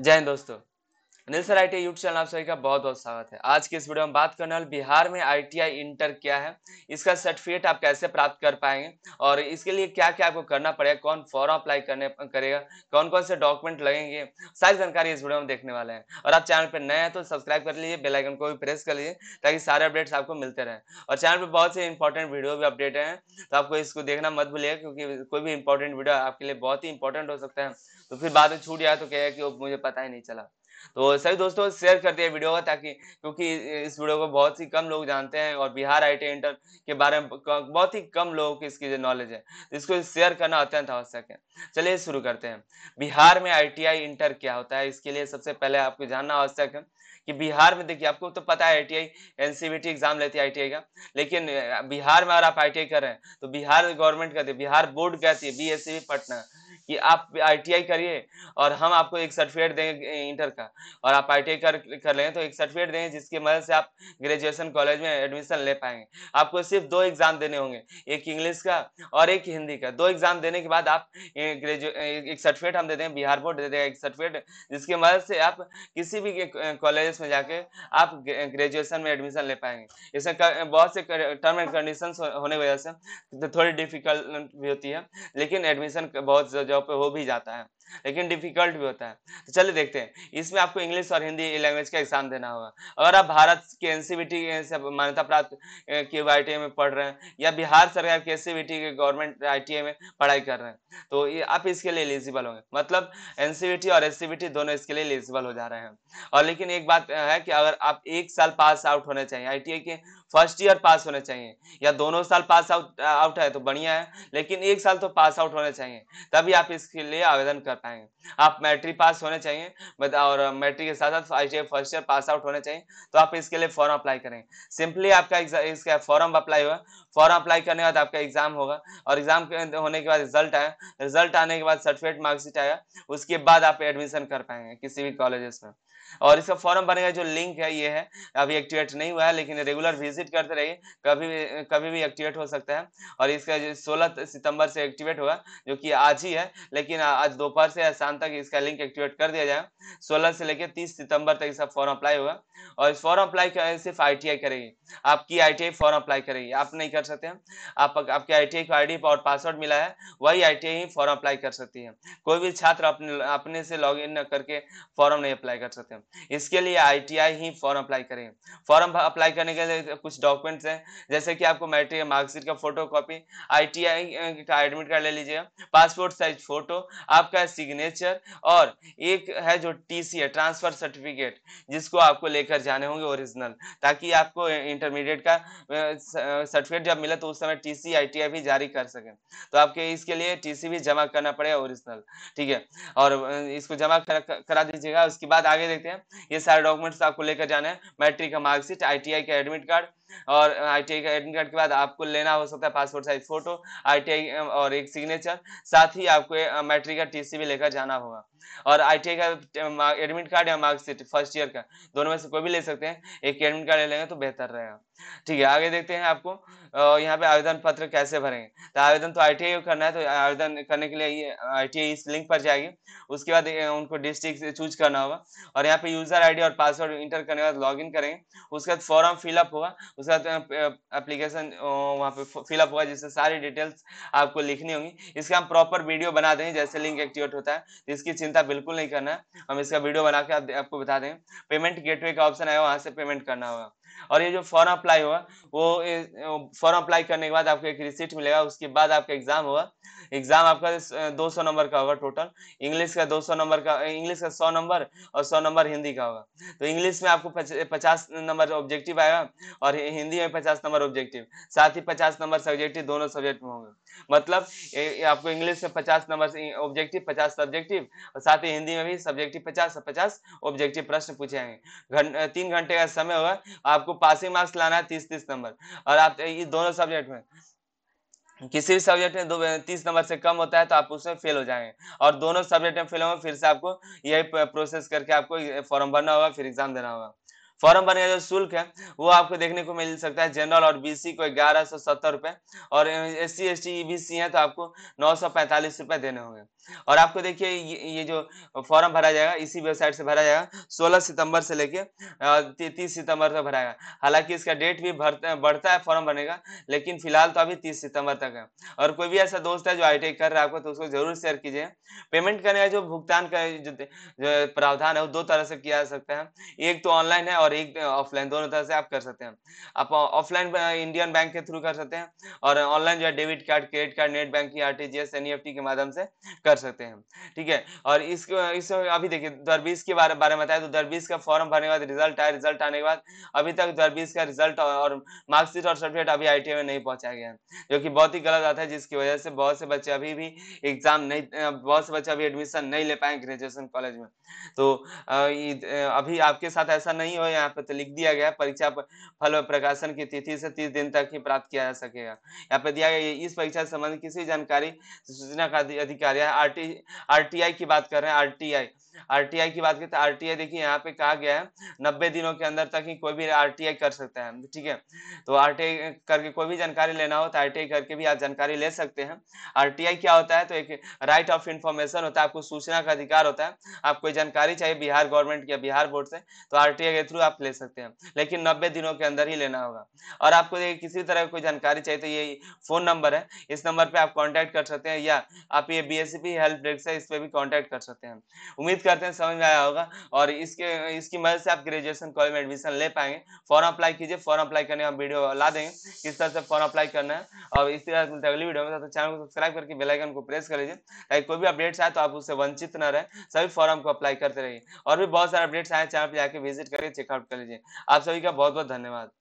जय हिंद दोस्तों, Anil sir ITI YouTube channel आप सभी का बहुत बहुत स्वागत है। आज के इस वीडियो में बात करने वाले बिहार में ITI इंटर क्या है, इसका सर्टिफिकेट आप कैसे प्राप्त कर पाएंगे और इसके लिए क्या क्या आपको करना पड़ेगा, कौन फॉर्म अप्लाई करेगा, कौन कौन से डॉक्यूमेंट लगेंगे, सारी जानकारी इस वीडियो में देखने वाले हैं। और आप चैनल पर नए हैं तो सब्सक्राइब कर लीजिए, बेल आइकन को भी प्रेस कर लीजिए ताकि सारे अपडेट्स आपको मिलते रहें। और चैनल पर बहुत से इंपॉर्टेंट वीडियो भी अपडेट हैं तो आपको इसको देखना मत भूलिएगा, क्योंकि कोई भी इंपॉर्टेंट वीडियो आपके लिए बहुत ही इंपॉर्टेंट हो सकता है तो फिर बाद में छूट जाए तो कहेगा कि वो मुझे पता ही नहीं चला। तो सभी दोस्तों शेयर करते हैं वीडियो को, ताकि क्योंकि इस वीडियो को बहुत ही कम लोग जानते हैं और बिहार ITI इंटर के बारे में बहुत ही कम लोगों की इसकी नॉलेज है, इसको शेयर करना अत्यंत आवश्यक है। चलिए शुरू करते हैं। बिहार में ITI इंटर क्या होता है, इसके लिए सबसे पहले आपको जानना आवश्यक है कि बिहार में, देखिए आपको तो पता है ITI NCBT एग्जाम लेती है ITI का, लेकिन बिहार में अगर आप ITI कर रहे हैं तो बिहार गवर्नमेंट कहती है, बिहार बोर्ड कहती है, BACP पटना कि आप ITI करिए और हम आपको एक सर्टिफिकेट देंगे इंटर का, और आप ITI कर लेंगे तो एक सर्टिफिकेट देंगे जिसकी मदद से आप ग्रेजुएशन कॉलेज में एडमिशन ले पाएंगे। आपको सिर्फ 2 एग्जाम देने होंगे, एक इंग्लिश का और एक हिंदी का। 2 एग्जाम देने के बाद आप एक सर्टिफिकेट हम दे देंगे, बिहार बोर्ड दे देगा एक सर्टिफिकेट जिसकी मदद से आप किसी भी कॉलेज में जाके आप ग्रेजुएशन में एडमिशन ले पाएंगे। इसमें बहुत से टर्म एंड कंडीशन होने की वजह से थोड़ी डिफिकल्ट भी होती है, लेकिन एडमिशन बहुत पे हो भी जाता है, लेकिन डिफिकल्ट भी होता है। तो चलिए देखते हैं, इसमें आपको इंग्लिश और हिंदी लैंग्वेज का एग्जाम देना होगा। अगर आप भारत के NCBT से मान्यता प्राप्त के ITI में पढ़ रहे हैं या बिहार सरकार के SCBT के गवर्नमेंट ITI में पढ़ाई कर रहे हैं तो आप इसके लिए एलिजिबल होंगे, मतलब NCBT और SCBT दोनों इसके लिए एलिजिबल हो जा रहे हैं। और लेकिन एक बात है कि अगर आप 1 साल पास आउट होने चाहिए, ITI के फर्स्ट ईयर पास होने चाहिए, या दोनों साल पास आउट है तो बढ़िया है, लेकिन 1 साल तो पास आउट होने चाहिए, तभी आप इसके लिए आवेदन कर पाएंगे। आप मैट्रिक पास होने चाहिए और मैट्रिक के साथ साथ ITI first year pass out होने चाहिए तो आप इसके लिए फॉर्म अप्लाई करेंगे। सिंपली आपका इसका फॉर्म अप्लाई हुआ, फॉर्म अप्लाई करने के बाद आपका एग्जाम होगा और एग्जाम होने के बाद रिजल्ट आया, रिजल्ट आने के बाद सर्टिफिकेट मार्कशीट आया, उसके बाद आप एडमिशन कर पाएंगे किसी भी कॉलेजेस में। और इसका फॉर्म बनेगा, जो लिंक है ये है, अभी एक्टिवेट नहीं हुआ है लेकिन रेगुलर विजिट करते रहिए, कभी भी एक्टिवेट हो सकता है। और इसका जो 16 सितंबर से एक्टिवेट हुआ, जो कि आज ही है, लेकिन आज दोपहर से शाम तक इसका लिंक एक्टिवेट कर दिया जाए। 16 से लेकर 30 सितंबर तक इसका फॉर्म अप्लाई हुआ। और इस फॉर्म अप्लाई सिर्फ ITI करेगी, आपकी ITI फॉर्म अप्लाई करेगी, आप नहीं कर सकते हैं। आपके ITI को ID और पासवर्ड मिला है, वही ITI ही फॉर्म अप्लाई कर सकती है, कोई भी छात्र अपने से लॉग इन करके फॉर्म नहीं अप्लाई कर सकते। इसके लिए ITI ही फॉर्म अप्लाई करें। फॉर्म अप्लाई करने के लिए कुछ डॉक्यूमेंट्स हैं, जैसे कि आपको मैट्रिक मार्कशीट का फोटोकॉपी, ITI का एडमिट कार्ड ले लीजिएगा, पासपोर्ट साइज फोटो, आपका सिग्नेचर, और एक है जो TC है, ट्रांसफर सर्टिफिकेट, जिसको आपको लेकर जाने होंगे ओरिजिनल, ताकि आपको इंटरमीडिएट का सर्टिफिकेट जब मिले तो उस समय TC ITI भी जारी कर सके। तो आपके इसके लिए TC भी जमा करना पड़ेगा ओरिजिनल, ठीक है, और इसको जमा करा दीजिएगा। उसके बाद आगे देखते हैं, ये सारे डॉक्यूमेंट्स आपको लेकर जाना है, मैट्रिक का मार्कशीट, ITI का एडमिट कार्ड, और ITI का एडमिट कार्ड के बाद आपको लेना हो सकता है पासपोर्ट साइज फोटो, ITI और एक सिग्नेचर, साथ ही आपको मैट्रिक का TC भी लेकर जाना होगा। और ITI का एडमिट कार्ड या मार्कशीट फर्स्ट ईयर का, दोनों में से कोई भी ले सकते हैं, एक एडमिट कार्ड ले लेंगे तो बेहतर रहेगा, ठीक है। आगे देखते हैं आपको यहाँ पे आवेदन पत्र कैसे भरेंगे। तो आवेदन तो ITI को करना है, तो आवेदन करने के लिए ये ITI इस लिंक पर जाएगी, उसके बाद उनको डिस्ट्रिक्ट चूज करना होगा और यहाँ पे यूजर ID और पासवर्ड इंटर करने के बाद लॉग इन करेंगे। उसके बाद फॉर्म फिलअप होगा, उसके बाद एप्लीकेशन वहाँ पे फिलअप होगा, जिससे सारी डिटेल्स आपको लिखनी होंगी। इसका हम प्रॉपर वीडियो बना देंगे जैसे लिंक एक्टिवेट होता है, इसकी चिंता बिल्कुल नहीं करना है, हम इसका वीडियो बना के आपको बता देंगे। पेमेंट गेटवे का ऑप्शन आएगा, वहाँ से पेमेंट करना होगा। और ये जो फॉर्म अप्लाई हुआ, वो फॉर्म अप्लाई करने के बाद आपको एक रिसीट मिलेगा, उसके बाद आपका एग्जाम होगा। एग्जाम आपका 200 नंबर का होगा टोटल, इंग्लिश का 200 नंबर का, इंग्लिश का 100 नंबर और 100 नंबर हिंदी का होगा। तो इंग्लिश में आपको 50 नंबर ऑब्जेक्टिव आएगा और हिंदी में 50 नंबर ऑब्जेक्टिव, साथ ही 50 नंबर सब्जेक्टिव, दोनों सब्जेक्ट में होंगे। मतलब आपको इंग्लिश में 50 नंबर ऑब्जेक्टिव, 50 सब्जेक्टिव, और साथ ही हिंदी में भी सब्जेक्टिव 50 और 50 ऑब्जेक्टिव प्रश्न पूछे जाएंगे। 3 घंटे का समय होगा, आपको पासिंग मार्क्स लाना है 30 नंबर, और आप ये दोनों सब्जेक्ट में किसी भी सब्जेक्ट में 30 नंबर से कम होता है तो आप उसमें फेल हो जाएंगे, और दोनों सब्जेक्ट में फेल होंगे। फिर से आपको यही प्रोसेस करके आपको फॉर्म भरना होगा, फिर एग्जाम देना होगा। फॉर्म भरने का जो शुल्क है वो आपको देखने को मिल सकता है जनरल और बीसी को 1170 रुपए और एससी एसटी ईबीसी है तो आपको 945 रुपए देने होंगे। और आपको देखिए ये जो फॉर्म भरा जाएगा इसी वेबसाइट से भरा जाएगा 16 सितंबर से लेके 30 सितंबर तक भराएगा। हालांकि इसका डेट भी बढ़ता है फॉर्म भरने का, लेकिन फिलहाल तो अभी 30 सितंबर तक है। और कोई भी ऐसा दोस्त है जो आईटीआई कर रहा है आपको तो उसको जरूर शेयर कीजिए। पेमेंट करने का जो भुगतान का जो प्रावधान है वो दो तरह से किया जा सकता है, एक तो ऑनलाइन है और एक ऑफलाइन, दोनों तरह से आप कर सकते हैं। आप ऑफलाइन इंडियन बैंक के थ्रू कर सकते हैं और ऑनलाइन जो है debit card, credit card, net banking, RTGS, NEFT के माध्यम से कर सकते हैं, ठीक है। और इस अभी देखिए 2020 के बारे में बताया तो 2020 का फॉर्म भरने के बाद रिजल्ट आया, रिजल्ट आने के बाद अभी तक 2020 का रिजल्ट और मार्कशीट और सर्टिफिकेट अभी आईटीआई में नहीं पहुंचाया गया है, जो कि बहुत ही गलत आता है, जिसकी वजह से बहुत से बच्चे अभी भी एग्जाम नहीं, बहुत से बच्चे अभी एडमिशन नहीं ले पाए ग्रेजुएशन कॉलेज में। तो अभी आपके साथ ऐसा नहीं हो, यहाँ पे तो लिख दिया गया परीक्षा फल प्रकाशन की तिथि से 30 दिन तक ही प्राप्त किया जा सकेगा। यहाँ पे दिया गया इस परीक्षा से संबंधित किसी जानकारी सूचना का अधिकारी आरटीआई की बात कर रहे हैं। आरटीआई की बात करते हैं, आरटीआई देखिए यहाँ पे कहा गया है 90 दिनों के अंदर तक ही कोई भी आरटीआई कर सकता है, ठीक है। तो आरटीआई करके कोई भी जानकारी लेना हो तो आरटीआई करके भी आप जानकारी ले सकते हैं। आरटीआई क्या होता है तो एक राइट ऑफ इंफॉर्मेशन होता है, आपको सूचना का अधिकार होता है। आपको जानकारी चाहिए बिहार गवर्नमेंट या बिहार बोर्ड से तो आरटीआई के थ्रू आप ले सकते हैं, लेकिन 90 दिनों के अंदर ही लेना होगा। और आपको किसी तरह की कोई जानकारी चाहिए तो ये फोन नंबर है, इस नंबर पर आप कॉन्टैक्ट कर सकते हैं, या आप ये बीएसीपी हेल्प डेस्क है इस पर भी कॉन्टैक्ट कर सकते हैं। उम्मीद करते हैं समझ में आया होगा और इसकी मदद से आप ग्रेजुएशन कॉलेज में एडमिशन ले पाएंगे। फॉर्म अप्लाई कीजिए, फॉर्म अप्लाई करने हम वीडियो ला देंगे किस तरह से फॉर्म अप्लाई करना है। और इसी तरह से अगली वीडियो में, तो चैनल को सब्सक्राइब करके बेल आइकन को प्रेस कर लीजिए ताकि कोई भी अपडेट्स आए तो आप उससे वंचित न रहें, सभी फॉर्म को अप्लाई करते रहिए। और भी बहुत सारे अपडेट्स आए, चैनल पर जाकर विजिट करके चेकआउट कर लीजिए। आप सभी का बहुत बहुत धन्यवाद।